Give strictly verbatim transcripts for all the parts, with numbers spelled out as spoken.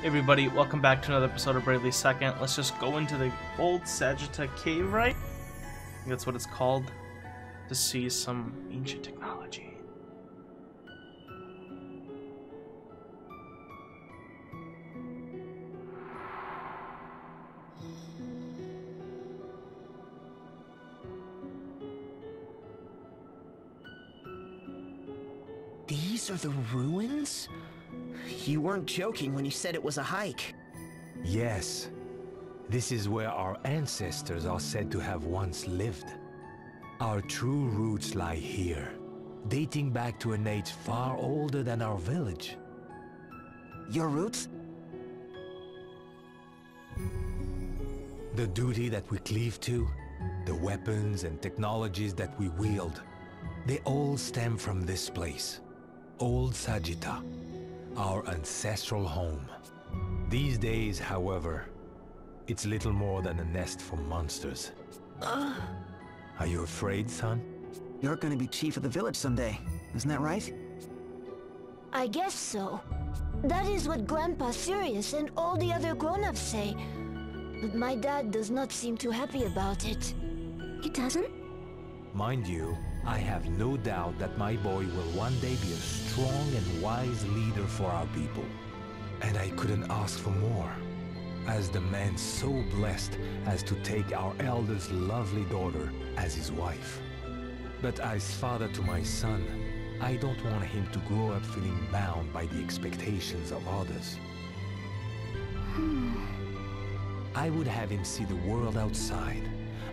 Hey everybody, welcome back to another episode of Bravely Second. Let's just go into the old Sagitta cave, right? I think that's what it's called, to see some ancient technology. These are the ruins? You weren't joking when you said it was a hike. Yes. This is where our ancestors are said to have once lived. Our true roots lie here, dating back to an age far older than our village. Your roots? The duty that we cleave to, the weapons and technologies that we wield, they all stem from this place, Old Sagitta. Our ancestral home. These days, however, it's little more than a nest for monsters. Uh, Are you afraid, son? You're gonna be chief of the village someday, isn't that right? I guess so. That is what Grandpa Sirius and all the other grown-ups say. But my dad does not seem too happy about it. He doesn't? Mind you, I have no doubt that my boy will one day be a strong and wise leader for our people. And I couldn't ask for more, as the man so blessed as to take our elder's lovely daughter as his wife. But as father to my son, I don't want him to grow up feeling bound by the expectations of others. Hmm. I would have him see the world outside,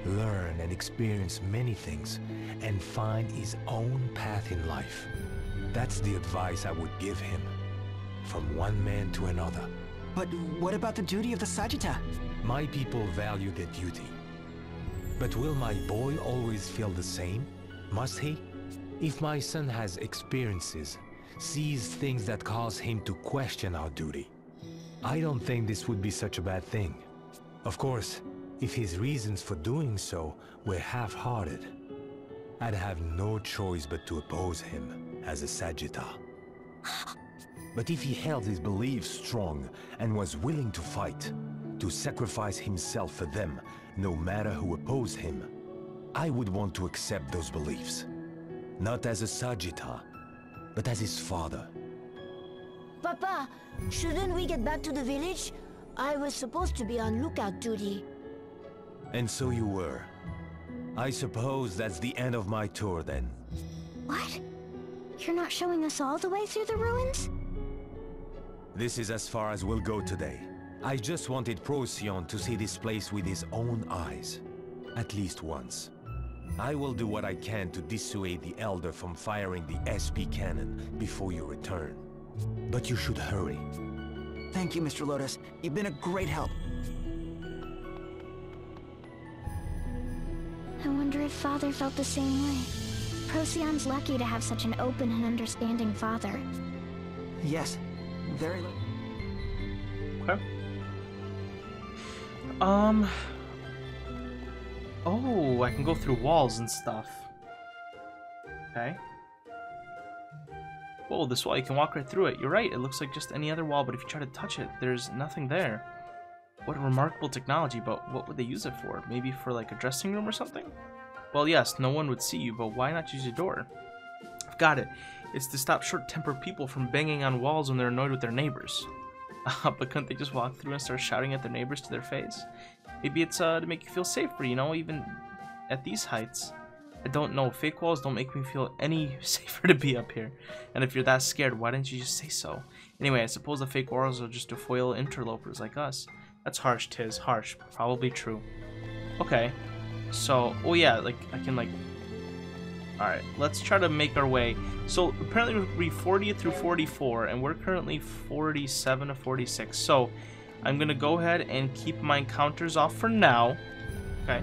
learn and experience many things, and find his own path in life. That's the advice I would give him, from one man to another. But what about the duty of the Sagitta? My people value their duty. But will my boy always feel the same? Must he? If my son has experiences, sees things that cause him to question our duty, I don't think this would be such a bad thing. Of course, if his reasons for doing so were half-hearted, I'd have no choice but to oppose him as a Sagitta. But if he held his beliefs strong and was willing to fight, to sacrifice himself for them, no matter who opposed him, I would want to accept those beliefs. Not as a Sagitta, but as his father. Papa, shouldn't we get back to the village? I was supposed to be on lookout duty. And so you were. I suppose that's the end of my tour, then. What? You're not showing us all the way through the ruins? This is as far as we'll go today. I just wanted Procyon to see this place with his own eyes. At least once. I will do what I can to dissuade the Elder from firing the S P cannon before you return. But you should hurry. Thank you, Mister Lotus. You've been a great help. I wonder if Father felt the same way. Procyon's lucky to have such an open and understanding father. Yes, very lucky. Okay. Um... Oh, I can go through walls and stuff. Okay. Whoa, this wall, you can walk right through it. You're right, it looks like just any other wall, but if you try to touch it, there's nothing there. What remarkable technology, but what would they use it for? Maybe for like a dressing room or something? Well, yes, no one would see you, but why not use your door? I've got it. It's to stop short-tempered people from banging on walls when they're annoyed with their neighbors. Uh, but couldn't they just walk through and start shouting at their neighbors to their face? Maybe it's uh, to make you feel safer, you know, even at these heights. I don't know. Fake walls don't make me feel any safer to be up here. And if you're that scared, why didn't you just say so? Anyway, I suppose the fake walls are just to foil interlopers like us. That's harsh, Tiz. Harsh. Probably true. Okay. So, oh yeah, like, I can, like... Alright, let's try to make our way. So, apparently we're forty through forty-four, and we're currently forty-seven to forty-six. So, I'm gonna go ahead and keep my encounters off for now. Okay.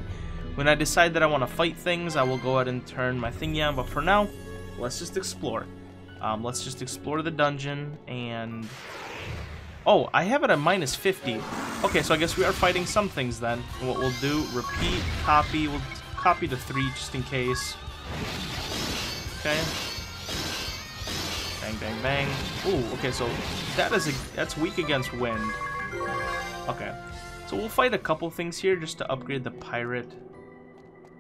When I decide that I want to fight things, I will go ahead and turn my thingy on. But for now, let's just explore. Um, let's just explore the dungeon, and... Oh, I have it at minus fifty. Okay, so I guess we are fighting some things then. And what we'll do, repeat, copy. We'll copy to three just in case. Okay. Dang bang, bang, bang. Ooh, okay, so that is a, that's weak against wind. Okay, so we'll fight a couple things here just to upgrade the pirate.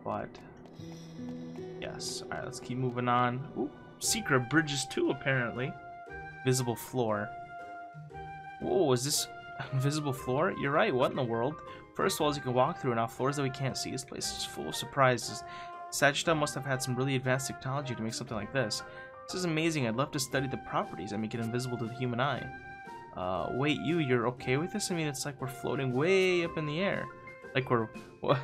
But yes, all right, let's keep moving on. Ooh, secret bridges too, apparently. Visible floor. Whoa, is this invisible floor? You're right, what in the world? First walls you can walk through and off floors that we can't see. This place is full of surprises. Sagitta must have had some really advanced technology to make something like this. This is amazing. I'd love to study the properties that make it invisible to the human eye. Uh, wait, you, you're okay with this? I mean, it's like we're floating way up in the air. Like we're... What?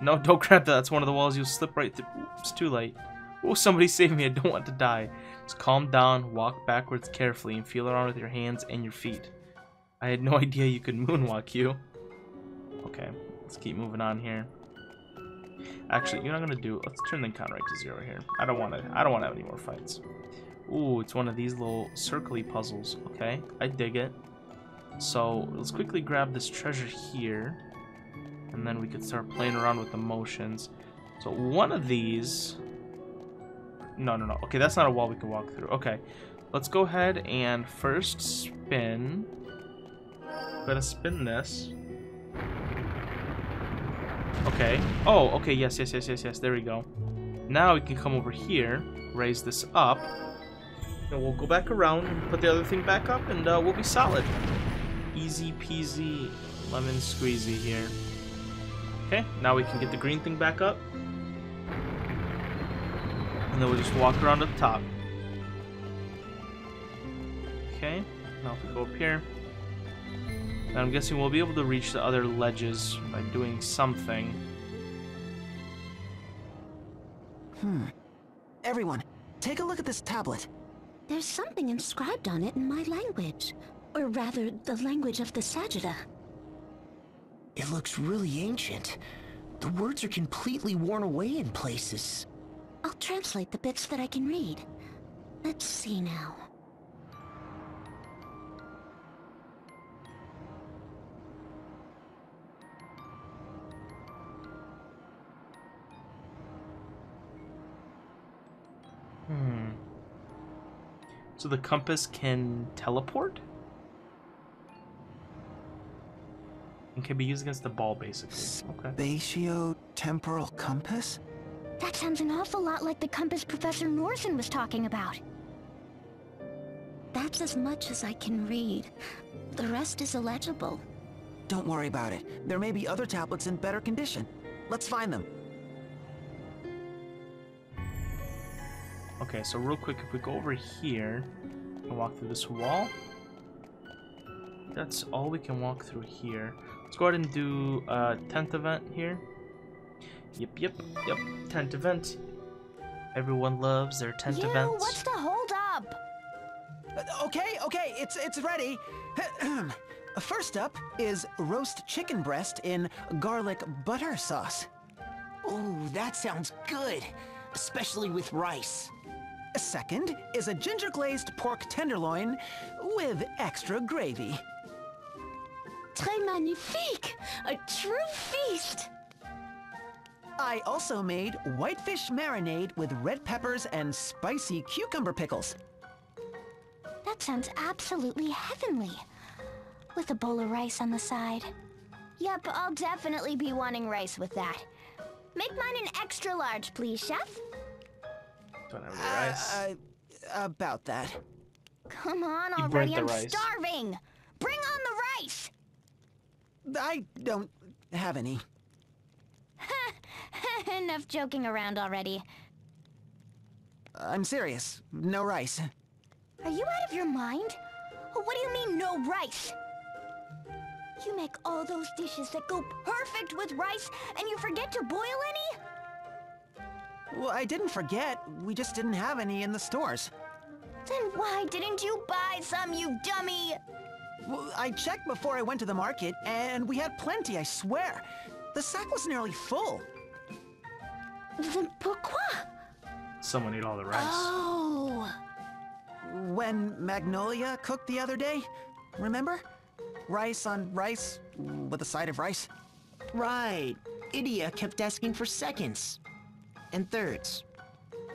No, don't grab that. That's one of the walls. You'll slip right through. Oops, too late. Oh, somebody save me. I don't want to die. Just calm down, walk backwards carefully, and feel around with your hands and your feet. I had no idea you could moonwalk, you. Okay, let's keep moving on here. Actually, you know what I'm gonna do? Let's turn the count right to zero here. I don't want to. I don't want to have any more fights. Ooh, it's one of these little circly puzzles. Okay, I dig it. So let's quickly grab this treasure here, and then we could start playing around with the motions. So one of these. No, no, no. Okay, that's not a wall we can walk through. Okay, let's go ahead and first spin. Gotta spin this. Okay. Oh, okay. Yes, yes, yes, yes, yes. There we go. Now we can come over here, raise this up, and we'll go back around and put the other thing back up, and uh, we'll be solid. Easy peasy, lemon squeezy here. Okay. Now we can get the green thing back up, and then we'll just walk around up top. Okay. Now if we go up here. And I'm guessing we'll be able to reach the other ledges by doing something. Hmm. Everyone, take a look at this tablet. There's something inscribed on it in my language. Or rather, the language of the Sagitta. It looks really ancient. The words are completely worn away in places. I'll translate the bits that I can read. Let's see now. Hmm. So the compass can teleport? And can be used against the ball, basically. Okay. Spatio-temporal compass? That sounds an awful lot like the compass Professor Norsen was talking about. That's as much as I can read. The rest is illegible. Don't worry about it. There may be other tablets in better condition. Let's find them. Okay, so real quick, if we go over here and walk through this wall, that's all we can walk through here. Let's go ahead and do a tenth event here. Yep, yep, yep, tenth event. Everyone loves their tenth events. You, what's the hold up? Uh, okay, okay, it's it's ready. First up is roast chicken breast in garlic butter sauce. Ooh, that sounds good, especially with rice. Second is a ginger glazed pork tenderloin with extra gravy. Très magnifique! A true feast! I also made whitefish marinade with red peppers and spicy cucumber pickles. That sounds absolutely heavenly. With a bowl of rice on the side. Yep, I'll definitely be wanting rice with that. Make mine an extra large, please, chef. Don't have any rice. Uh, uh, about that. Come on already, I'm rice. starving! Bring on the rice! I don't have any. Enough joking around already. I'm serious. No rice. Are you out of your mind? What do you mean, no rice? You make all those dishes that go perfect with rice, and you forget to boil any? Well, I didn't forget. We just didn't have any in the stores. Then why didn't you buy some, you dummy? Well, I checked before I went to the market, and we had plenty, I swear. The sack was nearly full. Then pourquoi? Someone ate all the rice. Oh. When Magnolia cooked the other day, remember? Rice on rice with a side of rice. Right. Idia kept asking for seconds. And thirds.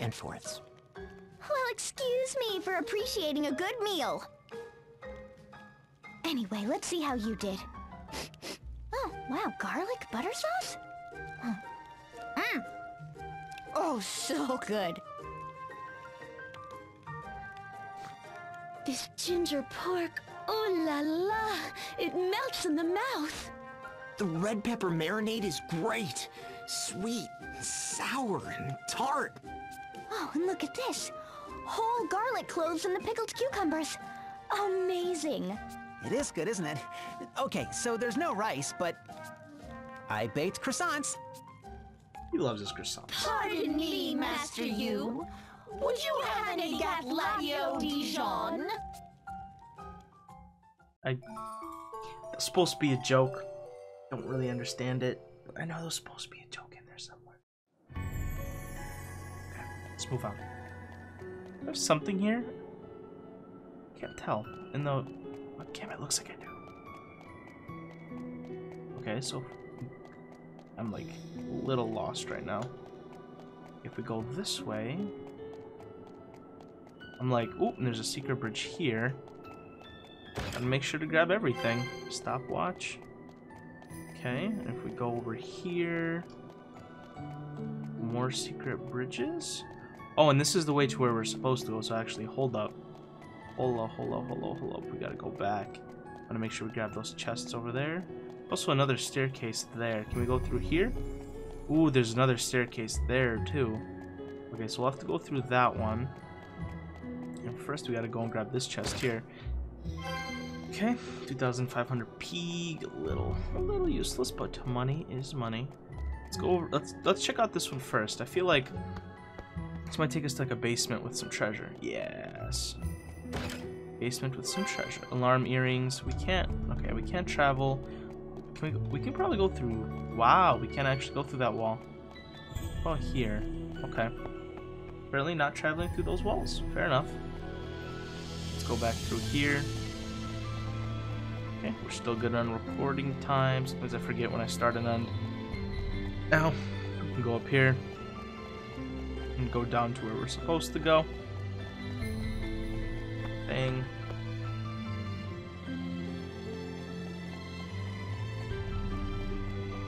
And fourths. Well, excuse me for appreciating a good meal. Anyway, let's see how you did. Oh, wow, garlic butter sauce? Huh. Mm. Oh, so good. This ginger pork, oh la la, it melts in the mouth. The red pepper marinade is great. Sweet, and sour, and tart. Oh, and look at this. Whole garlic cloves and the pickled cucumbers. Amazing. It is good, isn't it? Okay, so there's no rice, but I baked croissants. He loves his croissants. Pardon me, Master Yu. Would you have any Gatladio Dijon? I... That's supposed to be a joke. Don't really understand it. But I know there's supposed to be a joke in there somewhere. Okay, let's move on. There's something here? Can't tell. In the... Damn, it looks like I do. Okay, so I'm like a little lost right now. If we go this way, I'm like, oop, and there's a secret bridge here. And make sure to grab everything. Stopwatch. Okay, and if we go over here, more secret bridges. Oh, and this is the way to where we're supposed to go, so actually, hold up. Hold up, hold up, hold up, hold up. We gotta go back. I'm gonna make sure we grab those chests over there. Also, another staircase there. Can we go through here? Ooh, there's another staircase there, too. Okay, so we'll have to go through that one. And first, we gotta go and grab this chest here. Okay, two thousand five hundred P. A little, a little useless, but money is money. Let's go over. Let's, let's check out this one first. I feel like this might take us to like a basement with some treasure. Yes. Basement with some treasure. Alarm earrings. We can't. Okay, we can't travel. Can we? We can probably go through. Wow, we can't actually go through that wall. Oh, here. Okay. Apparently not traveling through those walls. Fair enough. Let's go back through here. Okay, we're still good on recording time. Sometimes I forget when I start and end. Ow. We can go up here and go down to where we're supposed to go. Thing.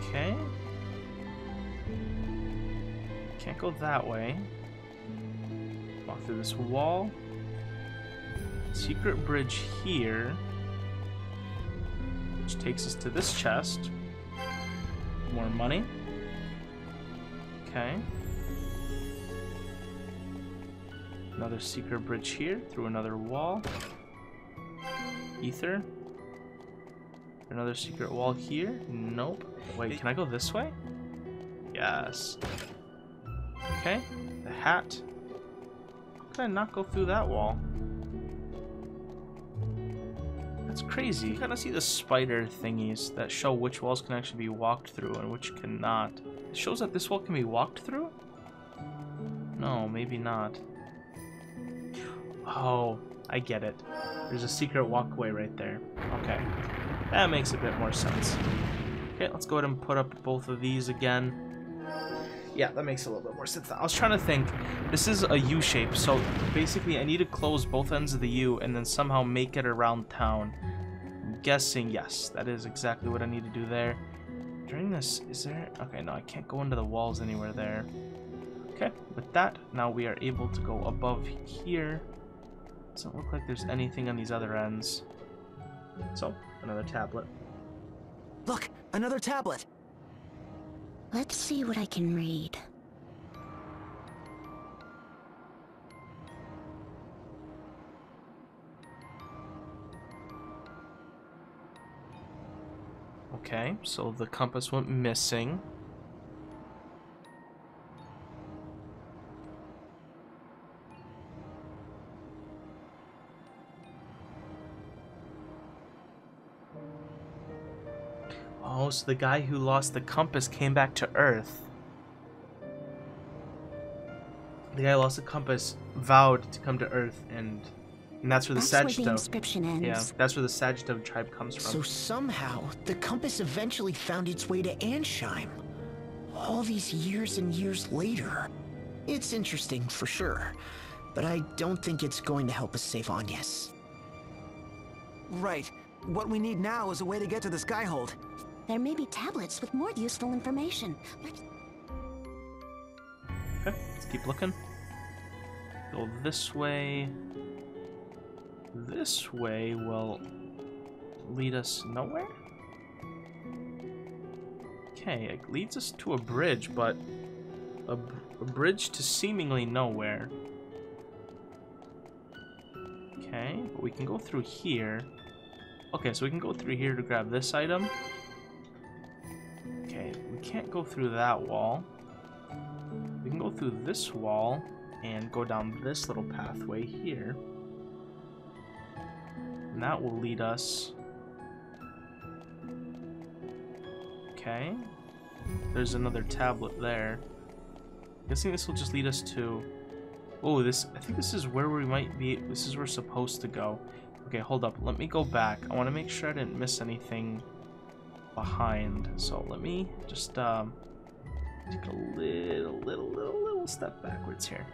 Okay. Can't go that way. Walk through this wall. Secret bridge here, which takes us to this chest. More money. Okay. Another secret bridge here, through another wall. Ether. Another secret wall here. Nope. Wait, can I go this way? Yes. Okay. The hat. How could I not go through that wall? That's crazy. You can kind of see the spider thingies that show which walls can actually be walked through and which cannot. It shows that this wall can be walked through? No, maybe not. Oh, I get it. There's a secret walkway right there. Okay. That makes a bit more sense. Okay, let's go ahead and put up both of these again. Yeah, that makes a little bit more sense. I was trying to think. This is a U shape, so basically I need to close both ends of the U and then somehow make it around town. I'm guessing, yes, that is exactly what I need to do there. During this, is there... Okay, no, I can't go into the walls anywhere there. Okay, with that, now we are able to go above here. Doesn't look like there's anything on these other ends. So, another tablet. Look, another tablet. Let's see what I can read. Okay, so the compass went missing. Oh, so the guy who lost the compass came back to Earth. The guy who lost the compass vowed to come to Earth, and and that's where the Sagittarius. Yeah, that's where the Sagittarius tribe comes from. So somehow the compass eventually found its way to Ansheim. All these years and years later, it's interesting for sure, but I don't think it's going to help us save Anya's. Right. What we need now is a way to get to the Skyhold. There may be tablets with more useful information. Let's... Okay, let's keep looking. Go this way. This way will lead us nowhere? Okay, it leads us to a bridge, but a, b a bridge to seemingly nowhere. Okay, but we can go through here. Okay, so we can go through here to grab this item. Okay, we can't go through that wall. We can go through this wall and go down this little pathway here. And that will lead us... Okay. There's another tablet there. I'm guessing this will just lead us to... Oh, this... I think this is where we might be... This is where we're supposed to go. Okay, hold up. Let me go back. I want to make sure I didn't miss anything behind. So let me just um, take a little, little, little, little step backwards here.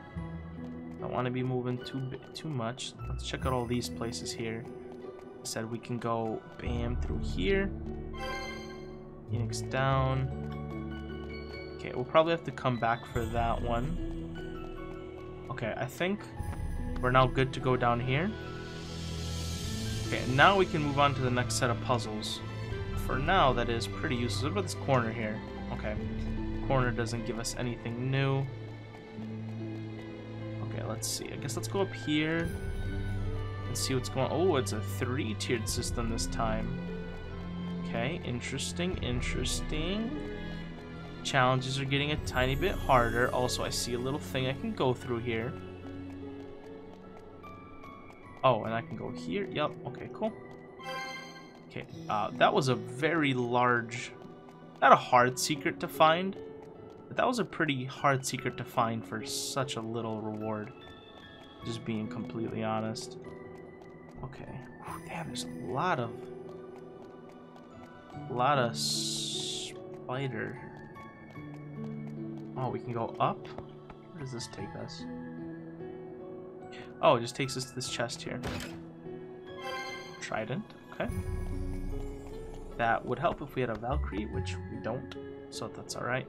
I don't want to be moving too, too much. Let's check out all these places here. I said we can go bam through here. Phoenix down. Okay, we'll probably have to come back for that one. Okay, I think we're now good to go down here. Okay, and now we can move on to the next set of puzzles. For now, that is pretty useless. What about this corner here? Okay, corner doesn't give us anything new. Okay, let's see. I guess let's go up here and see what's going on. Oh, it's a three-tiered system this time. Okay, interesting, interesting. Challenges are getting a tiny bit harder. Also, I see a little thing I can go through here. Oh, and I can go here. Yep, okay, cool. Okay, uh, that was a very large... Not a hard secret to find, but that was a pretty hard secret to find for such a little reward. Just being completely honest. Okay. Damn, there's a lot of... A lot of spider. Oh, we can go up? Where does this take us? Oh, it just takes us to this chest here. Trident, okay. That would help if we had a Valkyrie, which we don't, so that's alright.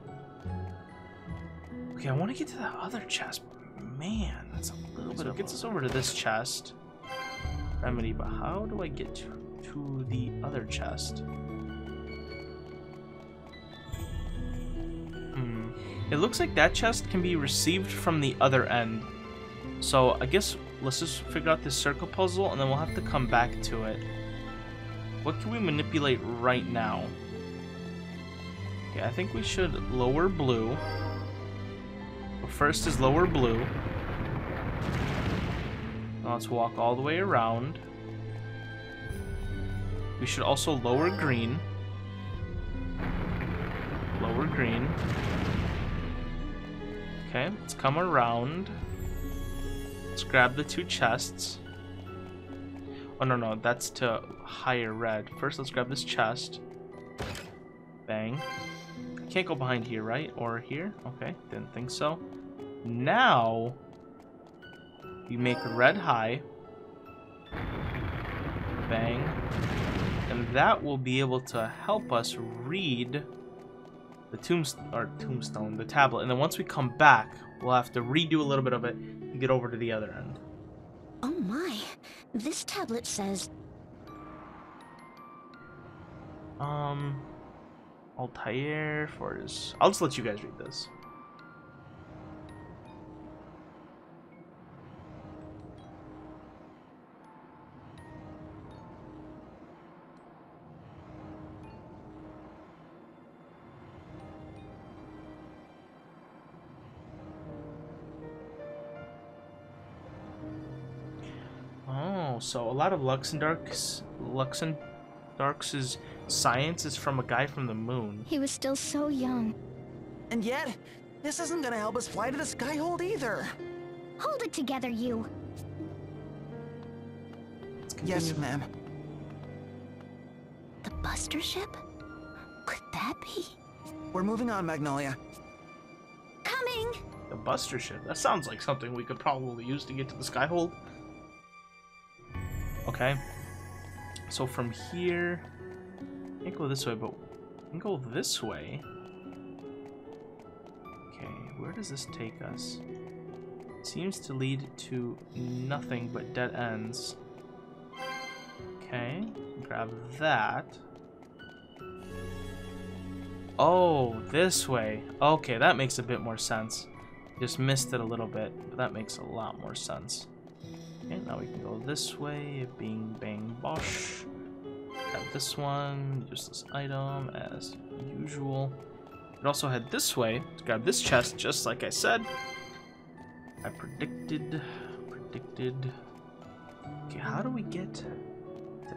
Okay, I want to get to that other chest, but man, that's a little so bit of... It gets us over to this chest. Remedy, but how do I get to, to the other chest? It looks like that chest can be received from the other end. So I guess let's just figure out this circle puzzle and then we'll have to come back to it. What can we manipulate right now? Okay, I think we should lower blue. But first is lower blue. Now let's walk all the way around. We should also lower green. Lower green. Okay, let's come around. Let's grab the two chests. Oh, no, no, that's to higher red. First, let's grab this chest. Bang. Can't go behind here, right? Or here? Okay, didn't think so. Now, we make red high. Bang. And that will be able to help us read... The tombstone, or tombstone, the tablet, and then once we come back, we'll have to redo a little bit of it and get over to the other end. Oh my! This tablet says. Um, Altair for his. I'll just let you guys read this. So a lot of Luxendark's Luxendark's science is from a guy from the moon. He was still so young. And yet, this isn't gonna help us fly to the Skyhold either. Hold it together, you. Yes, ma'am. The Buster ship? Could that be? We're moving on, Magnolia. Coming! The Buster Ship. That sounds like something we could probably use to get to the Skyhold. Okay. So from here, I can't go this way, but I can go this way. Okay, where does this take us? It seems to lead to nothing but dead ends. Okay, grab that. Oh, this way. Okay, that makes a bit more sense. Just missed it a little bit, but that makes a lot more sense. Okay, now we can go this way. Bing, bang, bosh. Grab this one. Use this item as usual. It also head this way. Grab this chest, just like I said. I predicted. Predicted. Okay, how do we get to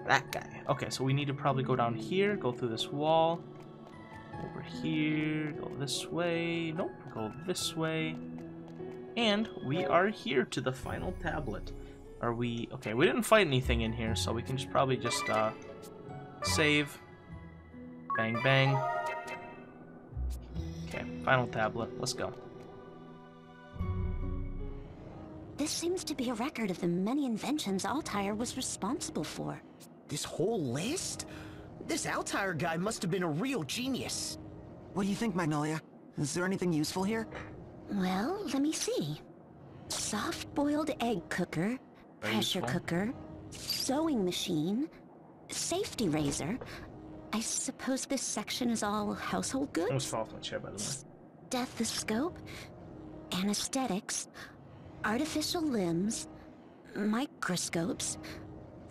that guy? Okay, so we need to probably go down here. Go through this wall. Over here, go this way, nope, go this way, and we are here to the final tablet. Are we, okay, we didn't fight anything in here, so we can just probably just, uh, save, bang, bang. Okay, final tablet, let's go. This seems to be a record of the many inventions Altair was responsible for. This whole list? This Altair guy must have been a real genius. What do you think, Magnolia? Is there anything useful here? Well, let me see. Soft-boiled egg cooker, pressure cooker, sewing machine, safety razor. I suppose this section is all household goods? I almost fell off my chair, by the way. Stethoscope, anesthetics, artificial limbs, microscopes.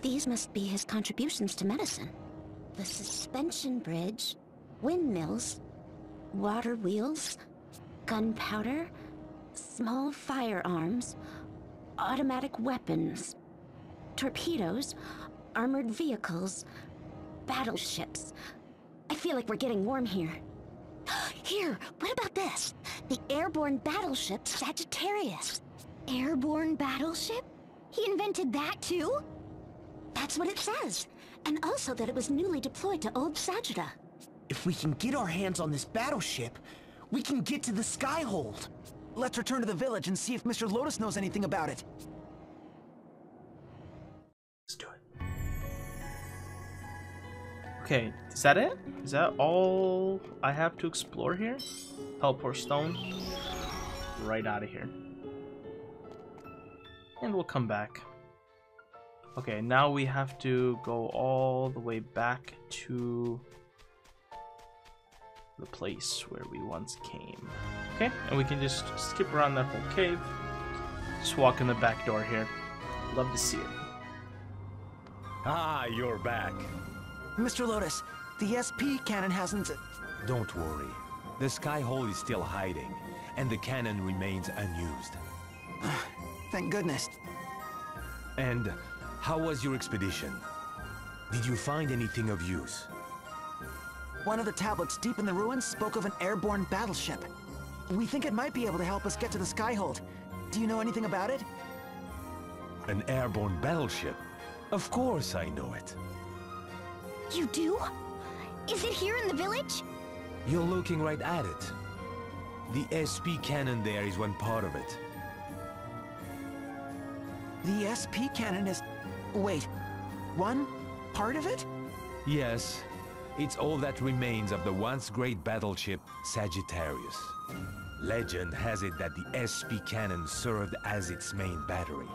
These must be his contributions to medicine. The suspension bridge, windmills, water wheels, gunpowder, small firearms, automatic weapons, torpedoes, armored vehicles, battleships. I feel like we're getting warm here. Here, what about this? The airborne battleship Sagittarius. Airborne battleship? He invented that too? That's what it says. And also that it was newly deployed to Old Sagitta. If we can get our hands on this battleship, we can get to the Skyhold. Let's return to the village and see if Mister Lotus knows anything about it. Let's do it. Okay, is that it? Is that all I have to explore here? Teleport stone. Right out of here. And we'll come back. Okay, now we have to go all the way back to the place where we once came. Okay, and we can just skip around that whole cave. Just walk in the back door here. Love to see it. Ah, you're back. Mister Lotus, the S P cannon hasn't... Don't worry. The Skyhold is still hiding, and the cannon remains unused. Thank goodness. And... how was your expedition? Did you find anything of use? One of the tablets deep in the ruins spoke of an airborne battleship. We think it might be able to help us get to the Skyhold. Do you know anything about it? An airborne battleship? Of course I know it. You do? Is it here in the village? You're looking right at it. The S P cannon there is one part of it. The S P cannon is... wait, one part of it? Yes, it's all that remains of the once great battleship Sagittarius. Legend has it that the S P cannon served as its main battery.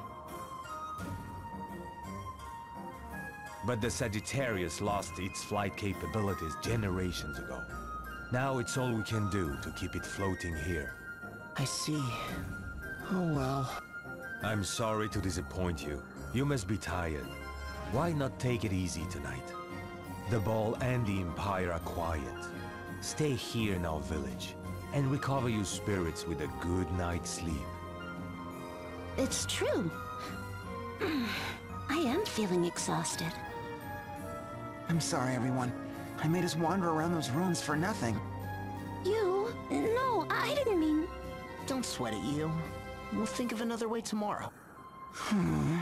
But the Sagittarius lost its flight capabilities generations ago. Now it's all we can do to keep it floating here. I see. Oh well. I'm sorry to disappoint you. You must be tired. Why not take it easy tonight? The ball and the Empire are quiet. Stay here in our village and recover your spirits with a good night's sleep. It's true. I am feeling exhausted. I'm sorry, everyone. I made us wander around those ruins for nothing. You? No, I didn't mean... Don't sweat it, you. We'll think of another way tomorrow. Hmm...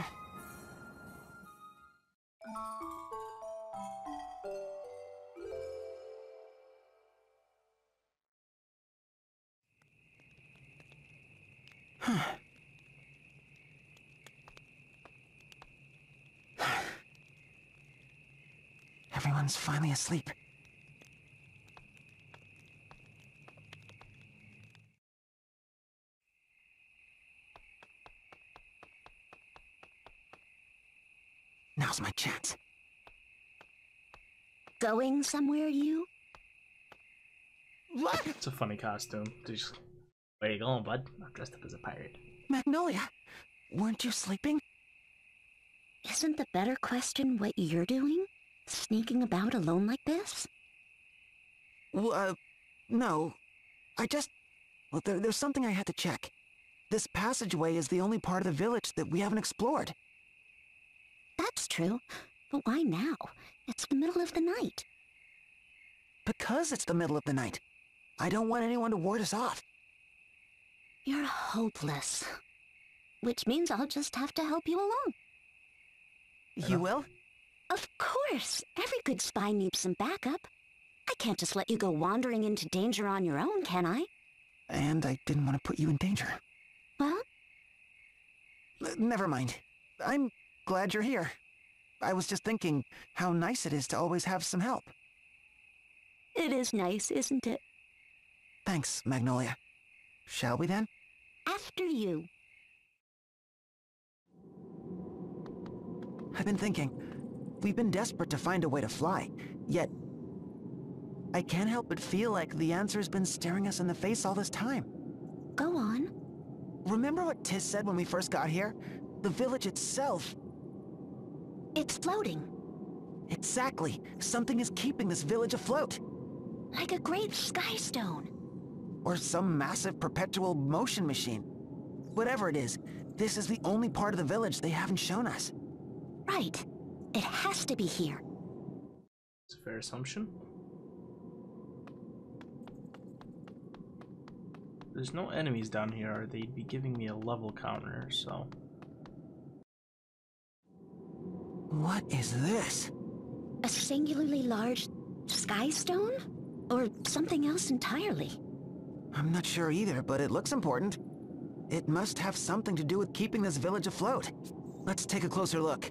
Someone's finally asleep. Now's my chance. Going somewhere, you? What? It's a funny costume. Just, where you going, bud? I'm dressed up as a pirate. Magnolia, weren't you sleeping? Isn't the better question what you're doing? Sneaking about alone like this? Well, uh, no. I just... Well, there, there's something I had to check. This passageway is the only part of the village that we haven't explored. That's true. But why now? It's the middle of the night. Because it's the middle of the night. I don't want anyone to ward us off. You're hopeless. Which means I'll just have to help you along. You will? Of course! Every good spy needs some backup. I can't just let you go wandering into danger on your own, can I? And I didn't want to put you in danger. Well? L- never mind. I'm glad you're here. I was just thinking how nice it is to always have some help. It is nice, isn't it? Thanks, Magnolia. Shall we then? After you. I've been thinking. We've been desperate to find a way to fly, yet... I can't help but feel like the answer's been staring us in the face all this time. Go on. Remember what Tiz said when we first got here? The village itself... It's floating. Exactly. Something is keeping this village afloat. Like a great sky stone. Or some massive perpetual motion machine. Whatever it is, this is the only part of the village they haven't shown us. Right. It has to be here. It's a fair assumption. There's no enemies down here, or they'd be giving me a level counter, so... What is this? A singularly large... sky stone? Or something else entirely? I'm not sure either, but it looks important. It must have something to do with keeping this village afloat. Let's take a closer look.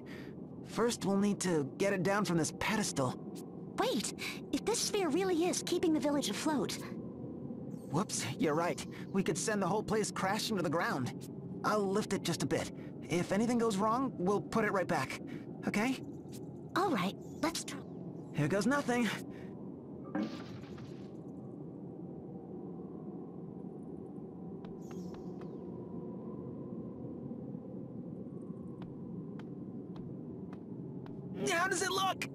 First, we'll need to get it down from this pedestal. Wait! If this sphere really is keeping the village afloat... Whoops, you're right. We could send the whole place crashing to the ground. I'll lift it just a bit. If anything goes wrong, we'll put it right back. Okay? All right, let's try. Here goes nothing. How does it look?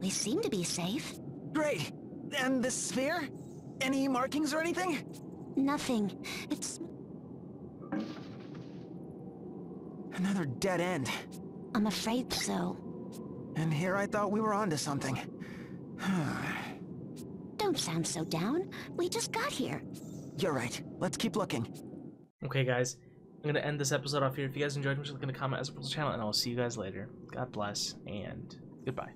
We seem to be safe. Great. And this sphere? Any markings or anything? Nothing. It's... Another dead end. I'm afraid so. And here I thought we were onto something. Don't sound so down. We just got here. You're right. Let's keep looking. Okay, guys. I'm going to end this episode off here. If you guys enjoyed, make sure to like and comment as well as the channel, and I'll see you guys later. God bless, and goodbye.